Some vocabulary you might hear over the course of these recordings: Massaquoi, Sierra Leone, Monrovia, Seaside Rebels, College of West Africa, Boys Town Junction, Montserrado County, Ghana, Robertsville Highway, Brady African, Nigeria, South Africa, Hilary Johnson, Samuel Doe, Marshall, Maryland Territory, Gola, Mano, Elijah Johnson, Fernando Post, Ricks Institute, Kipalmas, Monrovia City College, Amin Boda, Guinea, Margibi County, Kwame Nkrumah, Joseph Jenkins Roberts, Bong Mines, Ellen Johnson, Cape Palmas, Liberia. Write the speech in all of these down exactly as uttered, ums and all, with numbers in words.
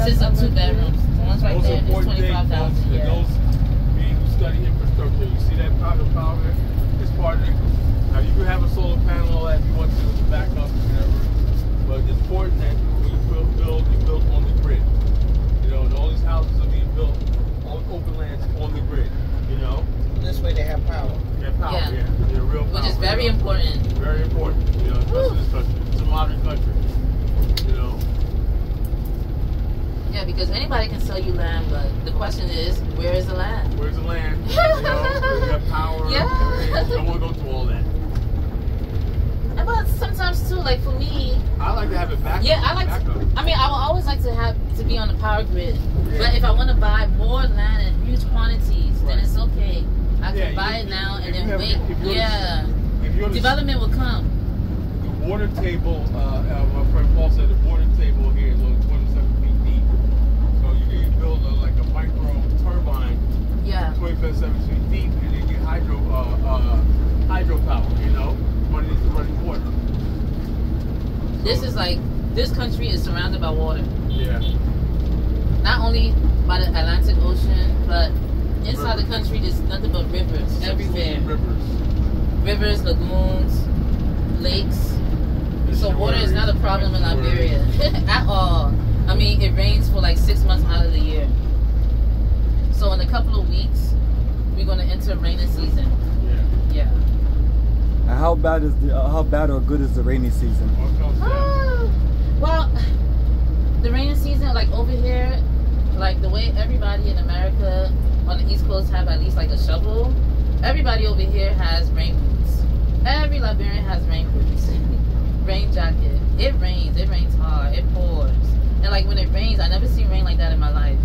consists of two bedrooms. The one's right there. It's twenty-five thousand dollars a year. Those being who study infrastructure, you see that power power is part of it. Now, you can have a solar panel if you want to, back up or whatever, but it's important that when you build, build, you build on the grid. You know, and all these houses are being built on open lands on the grid, you know? This way they have power. They have power, yeah. yeah. They're real power. Which is very you know? important. Very important, you know, especially this country. It's a modern country, you know? Yeah, because anybody can sell you land, but the question is, where is the land? Where's the land? You know, we have power. Yeah. Don't want to go through all that. And but sometimes too, like for me, I like to have it back. Yeah, I like. Back to, I mean, I will always like to have to be on the power grid. Yeah. But if I want to buy more land in huge quantities, right. then it's okay. I yeah, can buy you, it now and then have, wait. If yeah. If development the, will come. The water table. Uh, uh, my friend Paul said the water table here is only twenty-seven feet deep. So you can build a, like a micro turbine. Yeah. twenty-seven feet deep, and then get hydro uh, uh, hydropower. You know. Running, running water. So this is like, this country is surrounded by water. Yeah. Not only by the Atlantic Ocean, but inside rivers. The country there's nothing but rivers everywhere. Rivers. Rivers, lagoons, lakes. It's so water is not a problem in Liberia at all. I mean, it rains for like six months out of the year. So in a couple of weeks, we're going to enter rainy season. Yeah. Yeah. How bad is the uh, how bad or good is the rainy season? Uh, well, the rainy season, like over here, like the way everybody in America on the East Coast have at least like a shovel, everybody over here has rain boots. Every Liberian has rain boots, rain jacket. It rains, it rains hard, it pours, and like when it rains, I never seen rain like that in my life.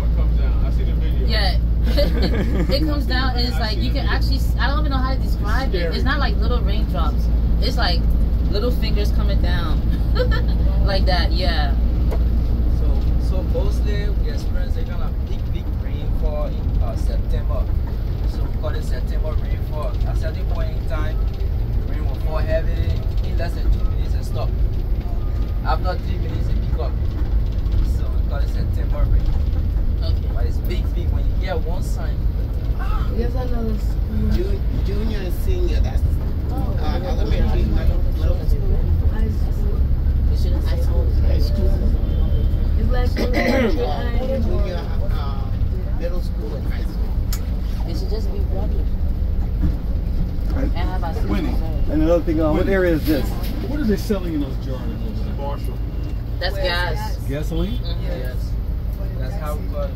Or it comes down. I see the video. Yeah. It comes down and it's like you can actually, I don't even know how to describe it. It's not like little raindrops. It's like little fingers coming down. Like that, yeah. So so mostly we experience a kind of big, big rainfall in uh, September. So we call it September rainfall. At a certain point in time, the rain will fall heavy in less than two minutes and stop. After three minutes it pick up. So we call it September rain. Okay. But it's big, big when you hear one sign. Ah, yes, I know this. Ju junior and senior, that's oh, uh, yeah, elementary. Yeah, I don't know. High school. High school. High school. High school. It's like junior, uh, middle school, and high school. It should just be water. Right. And have our winning. And another thing, uh, what area is this? What are they selling in those jars? Marshall. That's gas. gas. Gasoline? Mm-hmm. Yes. yes. That's how we call it.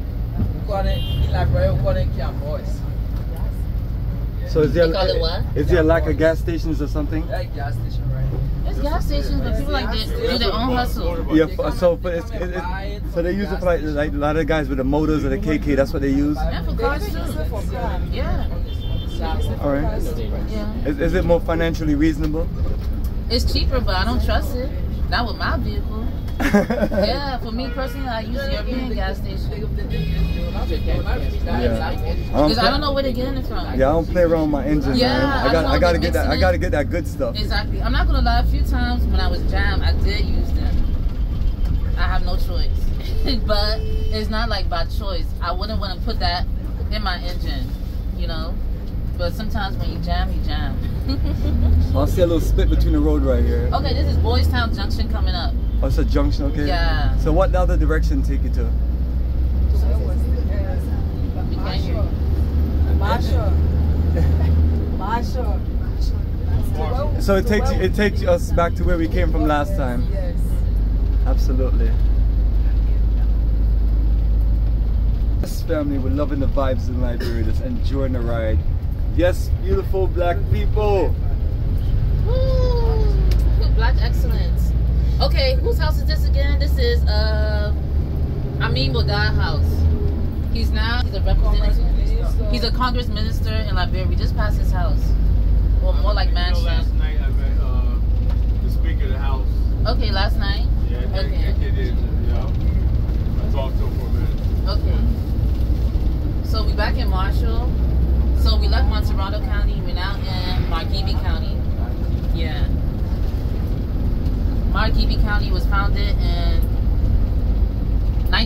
We call it in Liberia, we call it Kipalmas. Yeah. So is there, call it what? Is there a lack of gas stations or something? Yeah, gas station, right? It's gas stations, but people like this do their own hustle. Yeah, come, so but it's, it, it, so they use it for like, like a lot of guys with the motors or the K K. That's what they use. And for cars too. Yeah. All right. Yeah. Is, is it more financially reasonable? It's cheaper, but I don't trust it. Not with my vehicle. Yeah, for me personally, I use the European gas station. Because yeah. I don't know where to get it from. Yeah, I don't play around with my engine. Yeah, man. I got, I, I gotta get that. It. I gotta get that good stuff. Exactly. I'm not gonna lie. A few times when I was jammed, I did use them. I have no choice, but it's not like by choice. I wouldn't want to put that in my engine, you know. But sometimes when you jam, you jam. I'll see a little split between the road right here. Okay, this is Boys Town Junction coming up. Oh, it's a junction, okay? Yeah. So what other direction take you to? Marshall. Marshall. Marshall. So it takes it takes us back to where we came from last time. Yes. Absolutely. This family, we're loving the vibes in Liberia, just enjoying the ride. Yes, beautiful black people. Woo! Black excellence. Okay, whose house is this again? This is uh, Amin Boda house. He's now he's a representative. He's a Congress minister in Liberia. We just passed his house. Well, more like mansion. You know, last night I met uh, the speaker of the house. Okay, last night. Yeah, that, okay. That kid is, you know, I talked to him for a minute. Okay. So we back in Marshall. So we left Montserrado County. We're now in Margibi County. Yeah. Margibi County was founded in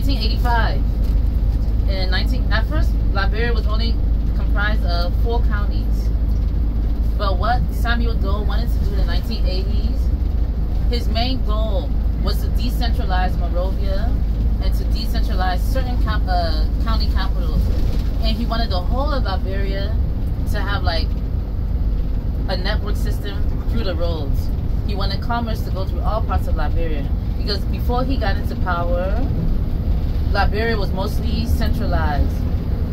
nineteen eighty-five. In nineteen at first, Liberia was only comprised of four counties. But what Samuel Doe wanted to do in the nineteen eighties, his main goal was to decentralize Monrovia and to decentralize certain com uh, county capitals. And he wanted the whole of Liberia to have like a network system through the roads. He wanted commerce to go through all parts of Liberia. Because before he got into power, Liberia was mostly centralized.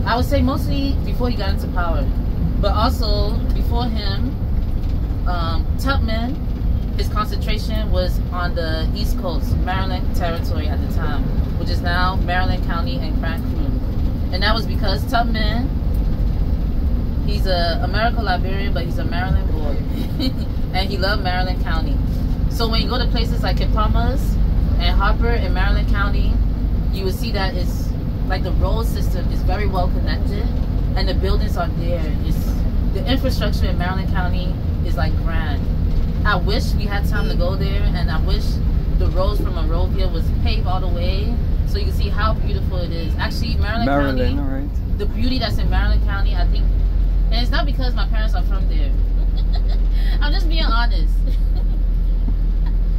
I would say mostly before he got into power. But also, before him, um, Tubman, his concentration was on the East Coast, Maryland Territory at the time, which is now Maryland County and Grand Kru. And that was because Tubman, he's a American Liberian, but he's a Maryland boy. And he loved Maryland County. So when you go to places like Cape Palmas and Harper in Maryland County, you will see that it's like the road system is very well connected. And the buildings are there. It's, the infrastructure in Maryland County is like grand. I wish we had time to go there, and I wish the roads from Monrovia was paved all the way so you can see how beautiful it is. Actually, Maryland, Maryland County, right. The beauty that's in Maryland County, I think, and it's not because my parents are from there. I'm just being honest.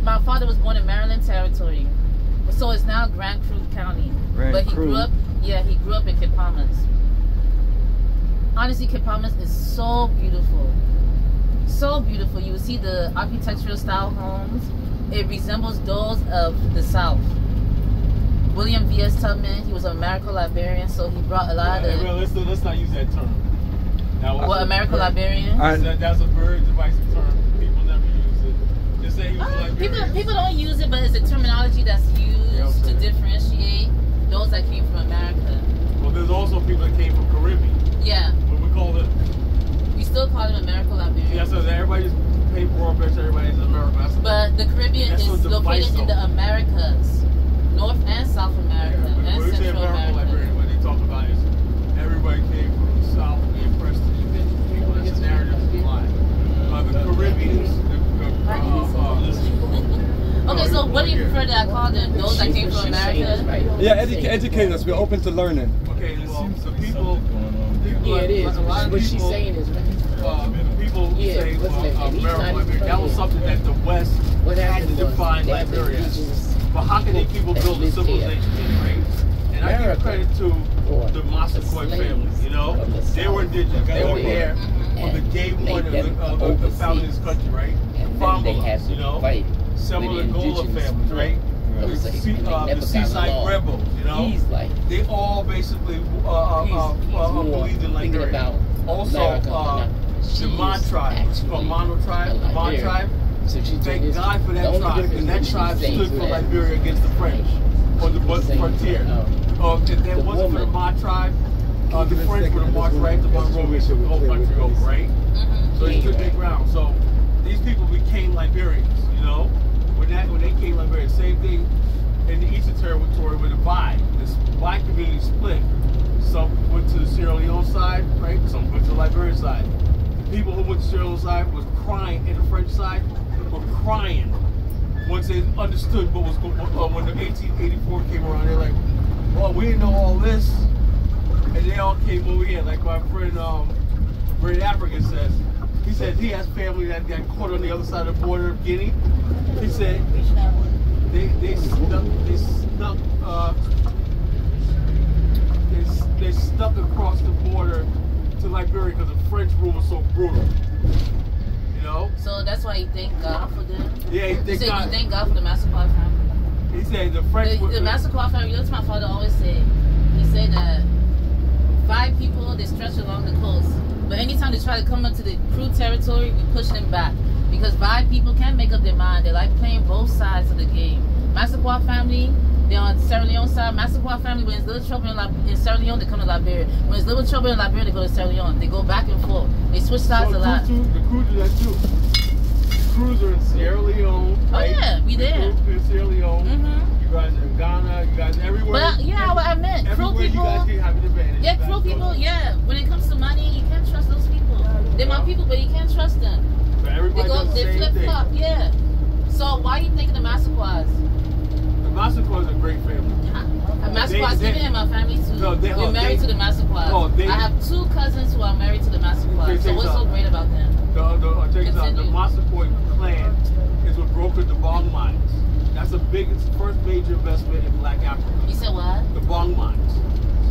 My father was born in Maryland Territory, so it's now Grand Kru County. Grand but he Kru. grew up, yeah, he grew up in Kipalmas. Honestly, Kipalmas is so beautiful. So beautiful. You will see the architectural style homes. It resembles those of the South. William V. S. Tubman, he was an American Liberian, so he brought a lot yeah, of... Hey, let's, let's not use that term. Now, what, American Liberian? I, that's a very divisive term. People never use it. Just say he was uh, people, people don't use it, but it's a terminology that's used yeah, to differentiate those that came from America. Well, there's also people that came from Caribbean. Yeah. But we call it... We still call it American Liberia. Yeah, so everybody just paid for it, everybody's America. But the Caribbean is located in the Americas. North and South America, yeah, and Central America. America. When they talk about it, everybody came from the South and Preston and people. That's a narrative that's lying. Uh, the Caribbeans... The, uh, uh, uh, okay, so what do you prefer that I call them? Those that came from America? Yeah, edu educate us. We're open to learning. Okay, well, so people... Yeah, it is. What she's saying is, uh, people yeah, say uh, Maryland, that was something that the West had to define Liberia. But how can these people build a civilization anyway? And I give credit to the Massaquoi family. You know, they were indigenous. They were there on the day one of the, uh, of the founding of this country, right? Kwame, you know, similar Gola families, right? The sea, uh, the Seaside Rebels, you know, he's like, they all basically uh, uh, he's, uh, he's uh, believed in Liberia. Also, America, uh, the Mon tribe, it's called Mano tribe, the Mon tribe. So thank God for that tribe, and that tribe stood for Liberia against the French on the frontier. Uh, if that wasn't for the Mon tribe, uh, the French would have marched right to Monrovia, the whole country over, right? So they took their ground. So these people became Liberians, you know. When, that, when they came to Liberia, same thing in the Eastern Territory with a divide. This black community split. Some went to the Sierra Leone side, right? Some went to the Liberia side. The people who went to the Sierra Leone side was crying, and the French side were crying once they understood what was going on. When the eighteen eighty-four came around, they're like, well, we didn't know all this. And they all came over here. Like my friend um, Brady African says, he said he has family that got caught on the other side of the border of Guinea. He said they they stuck they stuck uh, they they stuck across the border to Liberia because the French rule was so brutal. You know. So that's why he thanked God for them. Yeah, he thanked God. He thanked God for the Massaquoi family. He said the French. The, the Massaquoi family. That's what my father always said. He said that five people they stretch along the coast, but anytime they try to come up to the Kru territory, we push them back. Because five people can't make up their mind. They like playing both sides of the game. Massaquoi family, they're on Sierra Leone side. Massaquoi family, when it's little trouble in, Lib in Sierra Leone, they come to Liberia. When it's little trouble in Liberia, they go to Sierra Leone. They go back and forth. They switch sides so a lot. Too, the Kru do that too. The Krus are in Sierra Leone. Right? Oh yeah, we there. The in Sierra Leone. Mm-hmm. You guys are in Ghana. You guys everywhere. But yeah, every, what I meant, Kru people. You guys can have an advantage. Yeah, Kru people. Yeah, when it comes to money, you can't trust those people. They're my people, but you can't trust them. Everybody they go, the they flip-flop, yeah. So why are you thinking the Massaquoi? The Massaquoi is a great family. Massaquoi, speaking in my family too. No, they, We're oh, married they, to the Massaquoi. Oh, they, I have two cousins who are married to the Massaquoi. So what's out. so great about them? The, the, uh, check this out. The Massaquoi clan is what brokered the Bong Mines. That's the biggest, first major investment in Black Africa. You said what? The Bong Mines.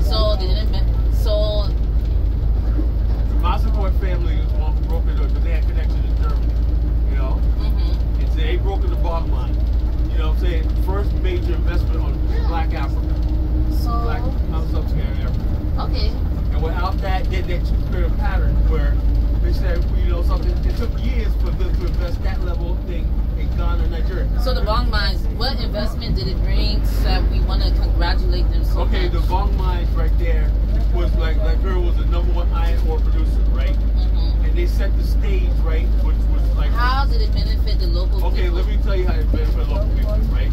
So they didn't. So the Massaquoi family is one who brokered it because they had connections in Germany. You know, mm-hmm. and so they broke the Bong Mines. You know what I'm saying? First major investment on Black Africa. So Black, I'm sub-Saharan Africa. Okay. And without that, did that two-period pattern where they said, you know, something. It took years for them to invest that level of thing in Ghana, Nigeria. So the Bong Mines, what investment did it bring so that we want to congratulate them so Okay, much? The Bong Mines right there was like, Nigeria was the number one iron ore producer, right? Mm-hmm. And they set the stage, right, which was like... How did it benefit the local okay, people? Okay, let me tell you how it benefited local people, right?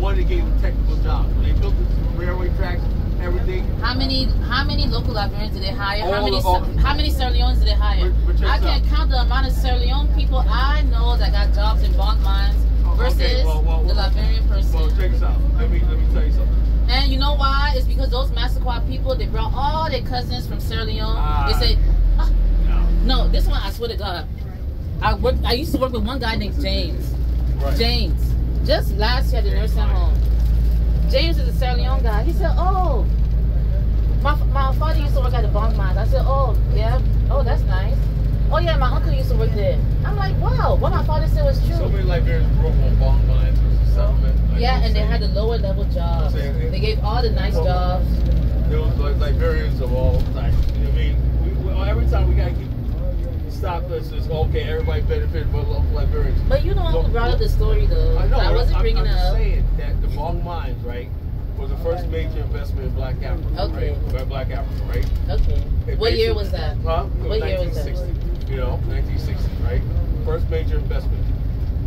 One, it gave them technical jobs. When they built the railway tracks, everything. How many how many local Liberians did they hire? All how many the, how many Sierra Leones did they hire? But, but I can't out. count the amount of Sierra Leone people I know that got jobs in Bong Mines versus okay, well, well, well, the Liberian person. Well, check this out. Let me let me tell you something. And you know why? It's because those Massaquoi people, they brought all their cousins from Sierra Leone. Uh, they say, oh. no. no, this one I swear to God. I worked. I used to work with one guy named James. Right. James. Just last year at the nursing home. James is a Sierra Leone guy. He said, oh, my, my father used to work at the Bong Mines. I said, oh, yeah. Oh, that's nice. Oh, yeah, my uncle used to work there. I'm like, wow, what my father said was true. So many Liberians broke on Bong Mines or settlement. Like yeah, and they had the lower level jobs. They, they gave all the nice well, jobs. There was like Liberians of all types. You know what I mean? We, we, every time we got to keep Stop this! It's okay. Everybody benefited from local Liberians. But you know, who brought up the story though. I know. I wasn't I'm, bringing I'm it up. I'm saying that the Bong Mines, right, was the first major investment in Black Africa. Okay. Right? Black Africa, right? Okay. It what year was that? Huh? What year was that? You know, nineteen sixty, right? First major investment.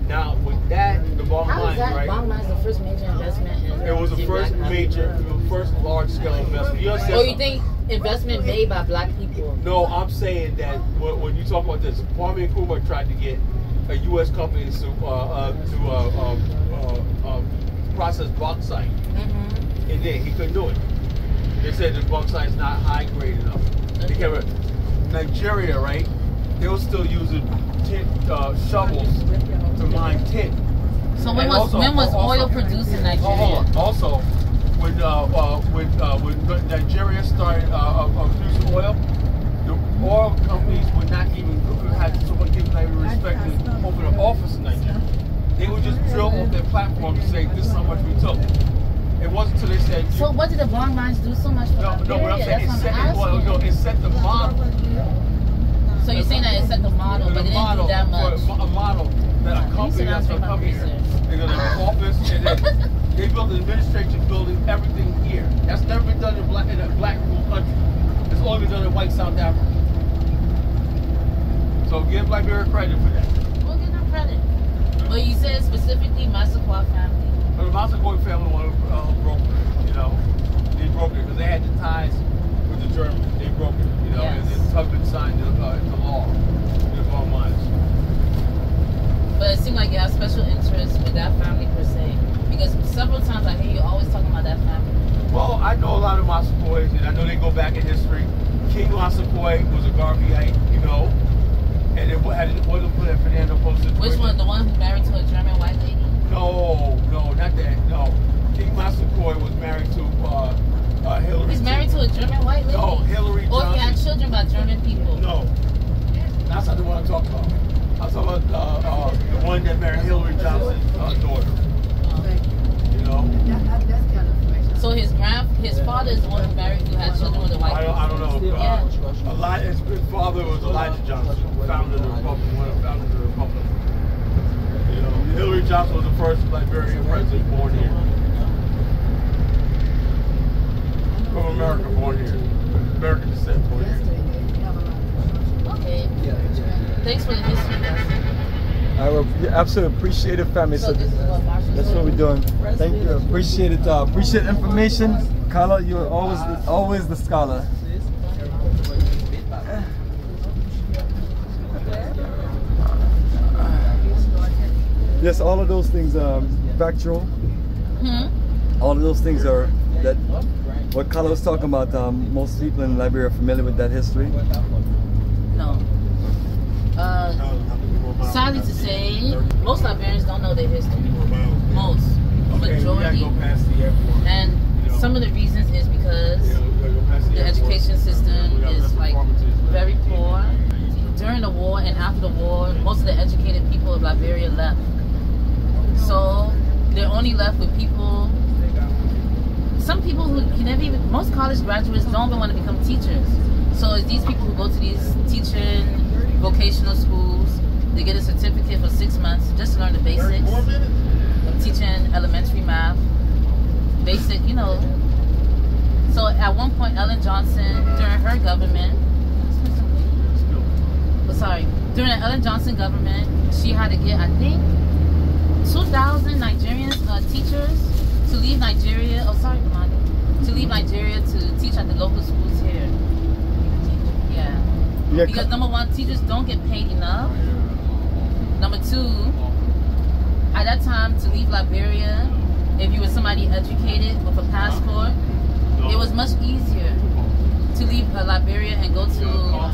Now with that, the Bong Mines, right? How is that? Bong Mines the first major investment in It was the first Black major, the first large scale investment. You understand? Oh, you think investment made by Black people? No, I'm saying that when, when you talk about this, Kwame Nkrumah tried to get a U S company to uh, uh, to uh, uh, uh, uh, process bauxite, mm-hmm. and then he couldn't do it. They said the bauxite is not high grade enough. They kept Nigeria, right? They were still using tin, uh, shovels to mine tin. So when and was also, when was also, oil produced in Nigeria? Oh, also, when uh, uh, when uh, when Nigeria started uh, uh, producing oil, the oil companies would not even have someone give them respect to open an office in Nigeria. They would just drill off their platform and say, "This is how much we took." It wasn't until they said. So what did the Bong Mines do so much for Nigeria? No, no, what I'm saying is set the oil. No, it set the model. So you're saying that it's like a model, but it didn't do that much. A model that a company that's going to come here. They're going to have an office, and then they built an administration building, everything here. That's never been done in, black, in a black-ruled country. It's only been done in white South Africa. So give Liberia credit for that. We'll give them credit. But you said specifically Massaquoi family. But the Massaquoi family wanted to uh, broke it, you know. They broke it because they had the ties with the Germans. They broke it. You know, yes. And then Tubman signed the, uh, the law in the Bong Mines. But it seemed like you have special interest with that family per se, because several times I hear you always talking about that family. Well, I know a lot of Massaquois, and I know they go back in history. King Massaquoi was a Garveyite, you know, and it wasn't for that Fernando Post situation. Which one? The one who married to a German white lady? No, no, not that. No, King Massaquoi was married to. Uh, Uh, Hilary He's married Johnson. to a German white lady? No, Hilary Johnson. Or he had children by German people? No. That's not the one I'm talking about. I'm talking about uh, uh, the one that married Hilary Johnson's uh, daughter. Oh. You know? So his grand, his father is the one who married, who had children with a white person? I don't, I don't know. Uh, Eli his father was Elijah Johnson, founder of the Republic, one of the founders of the Republic. You know, Hilary Johnson was the first Liberian president born here. From America, born here. American descent, born here. Okay. Yeah. Thanks for the history, guys. I will absolutely appreciate it, family. So, so this is what Marshall that's what we're doing. Thank you. Appreciate it. Uh, appreciate information, Carla. You are always, the, always the scholar. Yes, all of those things are um, factual. Mm-hmm. All of those things are that. What Carla was talking about. Um, most people in Liberia are familiar with that history. No. Uh, sadly to say, most Liberians don't know their history. Most, majority, and some of the reasons is because the education system is like very poor. During the war and after the war, most of the educated people of Liberia left. So they're only left with people. Some people who can never even. Most college graduates don't even want to become teachers. So it's these people who go to these teaching vocational schools. They get a certificate for six months just to learn the basics of teaching elementary math, basic, you know. So at one point, Ellen Johnson, during her government. Sorry, during the Ellen Johnson government, she had to get, I think, two thousand Nigerian uh, teachers to leave Nigeria, oh sorry, Mano, to leave Nigeria to teach at the local schools here. Yeah. yeah. Because number one, teachers don't get paid enough. Number two, at that time, to leave Liberia, if you were somebody educated with a passport, it was much easier to leave uh, Liberia and go to uh,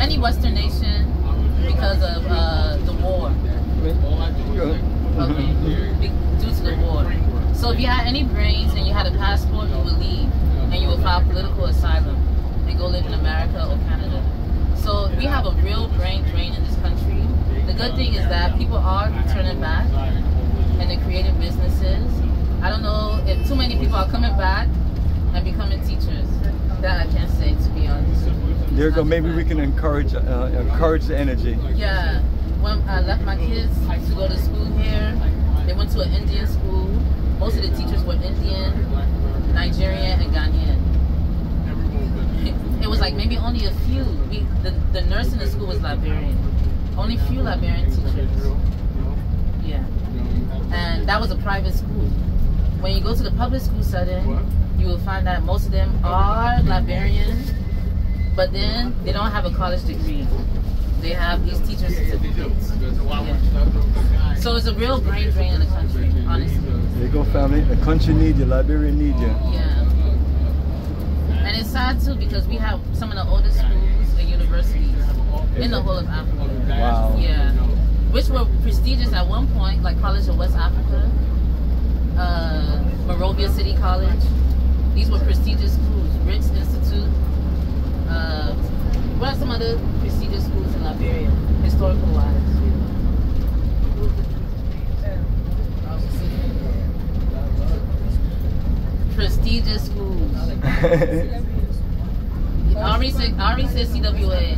any Western nation because of uh, the war. Okay, Be due to the war. So if you had any brains and you had a passport, you would leave and you would file political asylum and go live in America or Canada. So we have a real brain drain in this country. The good thing is that people are returning back and they're creating businesses. I don't know if too many people are coming back and becoming teachers. That I can't say, to be honest. There you go. Maybe we can encourage uh, encourage the energy. Yeah. When I left my kids to go to school here, they went to an Indian school. Most of the teachers were Indian, Nigerian, and Ghanaian. It was like maybe only a few. We, the, the nurse in the school was Liberian. Only few Liberian teachers. Yeah. And that was a private school. When you go to the public school setting, you will find that most of them are Liberian, but then they don't have a college degree. They have these teacher certificates. Yeah. So it's a real brain drain in the country, honestly. There you go, family. The country needs you. Liberia needs you. Yeah. And it's sad, too, because we have some of the oldest schools and universities in the whole of Africa. Wow. Yeah. Which were prestigious at one point, like College of West Africa, uh, Monrovia City College. These were prestigious schools, Ricks Institute. Uh, what are some other prestigious schools in Liberia, historical wise? Prestigious schools. I already said, I already said C W A. Hey.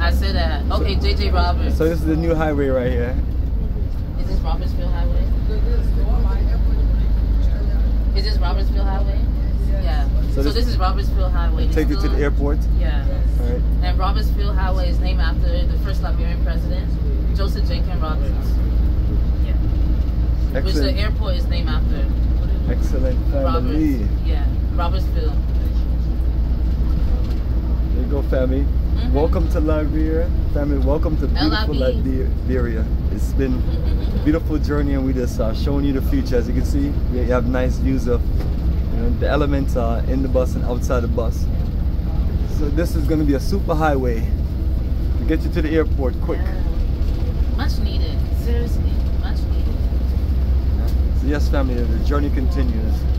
I said that. Okay, so, J J Roberts. So this is the new highway right here. Is this Robertsville Highway? Is this Robertsville Highway? Yeah. So, so this, this is Robertsville Highway. Take you to the airport? Yeah. All right. And Robertsville Highway is named after the first Liberian president, Joseph Jenkins Roberts. Yeah. Excellent. Which the airport is named after. Excellent. Family. Roberts. Yeah. Robertsville. There you go, family. Mm-hmm. Welcome to Liberia. Family, welcome to beautiful Liberia. It's been a beautiful journey and we just uh, showing you the future. As you can see, we have nice views of you know, the elements uh, in the bus and outside the bus. So this is going to be a super highway to get you to the airport quick. Yeah. Much needed. Seriously, much needed. So yes, family, the journey continues.